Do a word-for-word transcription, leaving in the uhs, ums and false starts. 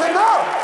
say no.